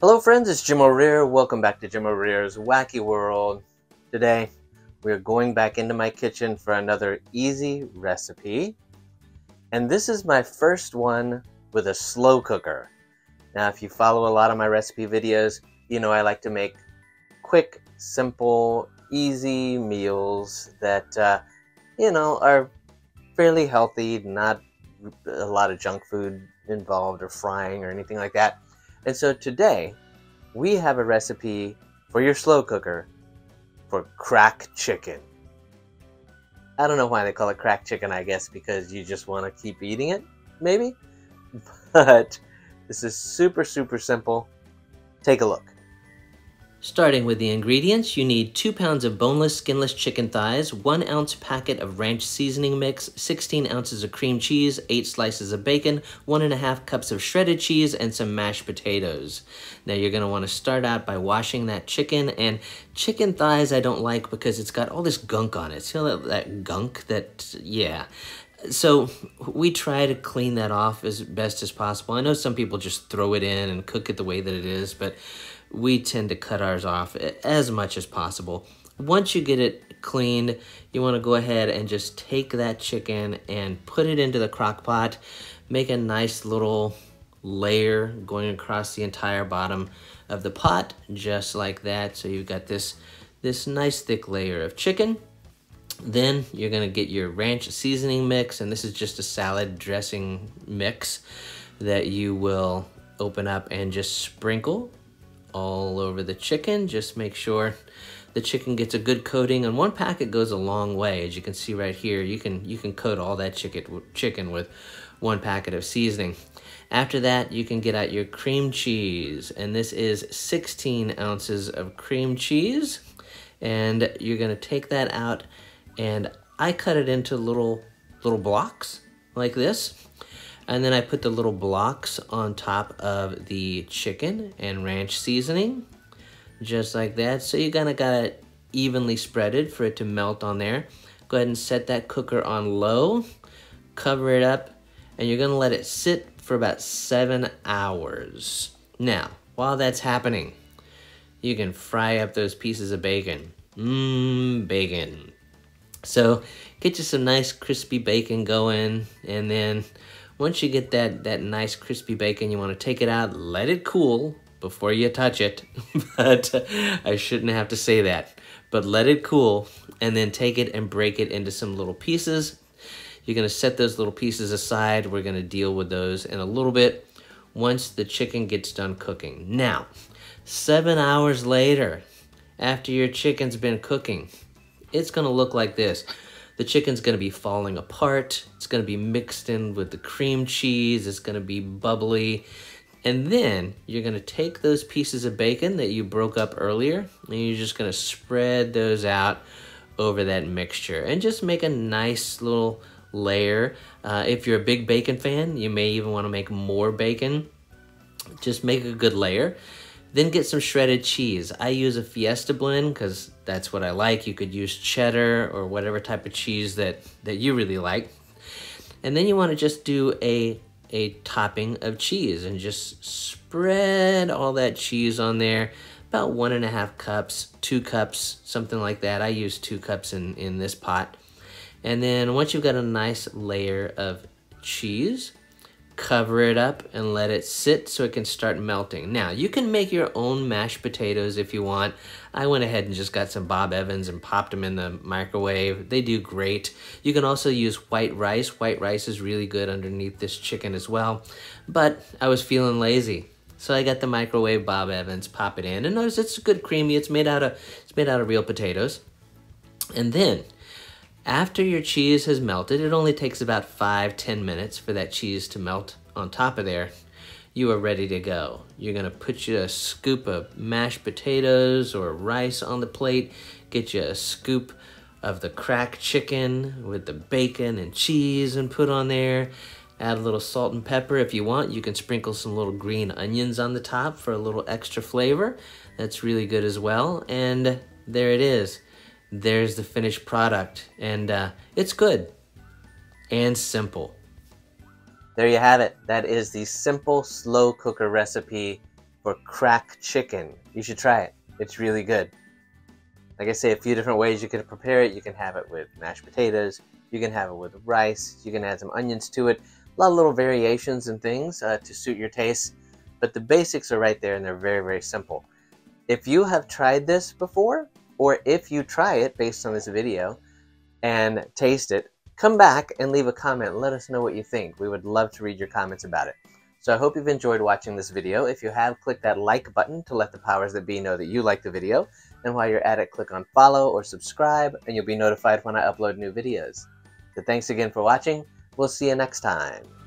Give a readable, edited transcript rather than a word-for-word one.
Hello friends, it's Jim O'Rear. Welcome back to Jim O'Rear's Wacky World. Today, we're going back into my kitchen for another easy recipe. And this is my first one with a slow cooker. Now, if you follow a lot of my recipe videos, you know I like to make quick, simple, easy meals that, you know, are fairly healthy, not a lot of junk food involved or frying or anything like that. And so today, we have a recipe for your slow cooker for crack chicken. I don't know why they call it crack chicken, I guess because you just want to keep eating it, maybe? But this is super, super simple. Take a look. Starting with the ingredients, you need 2 pounds of boneless, skinless chicken thighs, 1 ounce packet of ranch seasoning mix, 16 ounces of cream cheese, 8 slices of bacon, 1.5 cups of shredded cheese, and some mashed potatoes. Now you're going to want to start out by washing that chicken, and chicken thighs I don't like because it's got all this gunk on it. See all that gunk? Yeah. So we try to clean that off as best as possible. I know some people just throw it in and cook it the way that it is, but we tend to cut ours off as much as possible. Once you get it cleaned, you want to go ahead and just take that chicken and put it into the crock pot. Make a nice little layer going across the entire bottom of the pot, just like that. So you've got this nice thick layer of chicken. Then you're going to get your ranch seasoning mix, and this is just a salad dressing mix that you will open up and just sprinkle all over the chicken. Just make sure the chicken gets a good coating, and 1 packet goes a long way. As you can see right here, you can coat all that chicken with 1 packet of seasoning. After that, you can get out your cream cheese, and this is 16 ounces of cream cheese, and you're going to take that out, and I cut it into little blocks like this. And then I put the little blocks on top of the chicken and ranch seasoning, just like that. So you kind of got it evenly spreaded for it to melt on there. Go ahead and set that cooker on low, cover it up, and you're gonna let it sit for about 7 hours. Now, while that's happening, you can fry up those pieces of bacon. Bacon. So get you some nice crispy bacon going, and then once you get that nice crispy bacon, you want to take it out, let it cool before you touch it. But I shouldn't have to say that. But let it cool, and then take it and break it into some little pieces. You're going to set those little pieces aside. We're going to deal with those in a little bit once the chicken gets done cooking. Now, 7 hours later, after your chicken's been cooking, it's going to look like this. The chicken's gonna be falling apart. It's gonna be mixed in with the cream cheese. It's gonna be bubbly. And then you're gonna take those pieces of bacon that you broke up earlier, and you're just gonna spread those out over that mixture and just make a nice little layer. If you're a big bacon fan, you may even wanna make more bacon. Just make a good layer. Then get some shredded cheese. I use a Fiesta blend because that's what I like. You could use cheddar or whatever type of cheese that you really like. And then you want to just do a topping of cheese and just spread all that cheese on there. About 1.5 cups, 2 cups, something like that. I use 2 cups in this pot. And then once you've got a nice layer of cheese, cover it up and let it sit so it can start melting. Now, you can make your own mashed potatoes if you want. I went ahead and just got some Bob Evans and popped them in the microwave. They do great. You can also use white rice. White rice is really good underneath this chicken as well. But I was feeling lazy, so I got the microwave Bob Evans, pop it in, and notice it's good creamy. It's made out of real potatoes. And then after your cheese has melted, it only takes about 5–10 minutes for that cheese to melt on top of there. You are ready to go. You're gonna put you a scoop of mashed potatoes or rice on the plate, get you a scoop of the crack chicken with the bacon and cheese and put on there. Add a little salt and pepper if you want. You can sprinkle some little green onions on the top for a little extra flavor. That's really good as well. And there it is. There's the finished product, and it's good and simple. There you have it. That is the simple slow cooker recipe for crack chicken. You should try it. It's really good. Like I say, a few different ways you can prepare it. You can have it with mashed potatoes. You can have it with rice. You can add some onions to it. A lot of little variations and things to suit your taste. But the basics are right there, and they're very, very simple. If you have tried this before, or if you try it based on this video and taste it, come back and leave a comment. Let us know what you think. We would love to read your comments about it. So I hope you've enjoyed watching this video. If you have, click that like button to let the powers that be know that you like the video. And while you're at it, click on follow or subscribe, and you'll be notified when I upload new videos. So thanks again for watching. We'll see you next time.